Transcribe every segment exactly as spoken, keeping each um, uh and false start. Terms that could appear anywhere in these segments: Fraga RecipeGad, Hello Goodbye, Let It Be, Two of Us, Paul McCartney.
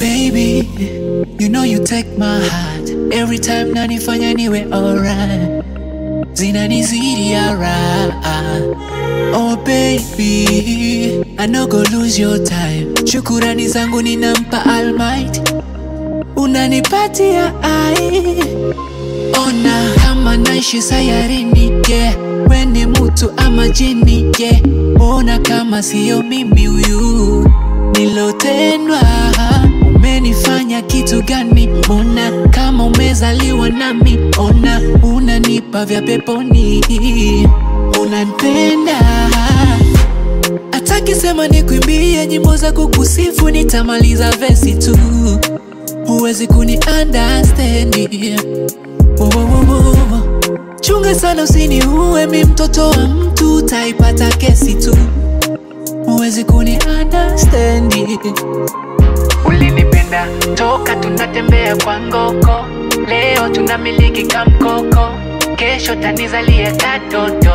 Baby, you know you take my heart. Every time nanifanya niwe alright, zinanizidi alright. Oh baby, I no go lose your time. Shukurani zangu ninampa Almighty, unanipatia ai. Ona kama naishi sayarini, yeah. Weni mutu ama jini, yeah. Ona kama siyo mimi uyu nilotendwa, umenifanya kitu gani? Ona kama umezaliwa nami. Ona unanipa vya peponi, unanipenda. Ataki sema nikuimbie nyimbo za kukusifu, nitamaliza vesi tu, huwezi kuni understand. Oh, oh, oh. Chunga sana usini uwe mi mtoto wa mtu, taipata kesi tu, huwezi kuni understand. Ulinipenda toka tunatembea kwa ngoko, leo tunamiliki kamkoko, kesho tanizalia katoto.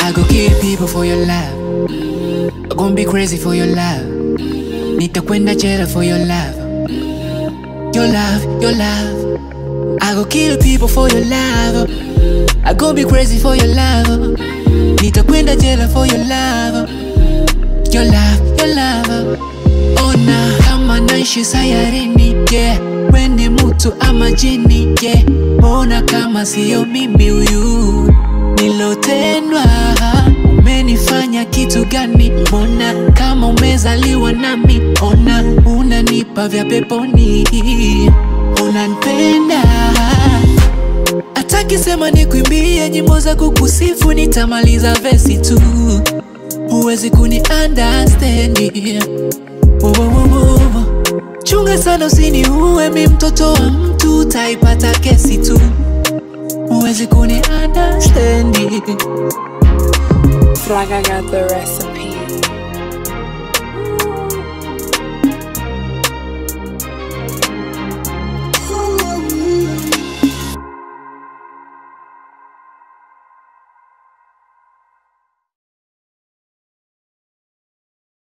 I go kill people for your love, I gon' be crazy for your love, nitakwenda jela for your love. Your love, your love, I go kill people for your love, I gon' be crazy for your love, nitakwenda jela for your love. Your love, your love. Ona kama naishi sayarini, yeah. Weni mutu ama jini, yeah. Ona kama siyo mimi uyu nilotendwa, umenifanya kitu gani? Ona kama umezaliwa nami. Ona unanipa vya peponi, unanipenda. Ataki sema nikuimbie nyimbo za kukusifu, nitamaliza vesi tu, huwezi kuni understand. Oh, oh, oh. Chunga sana usini uwe mi mtoto wa mtu, taipata kesi tu, huwezi kuni understand. Fraga got the recipe.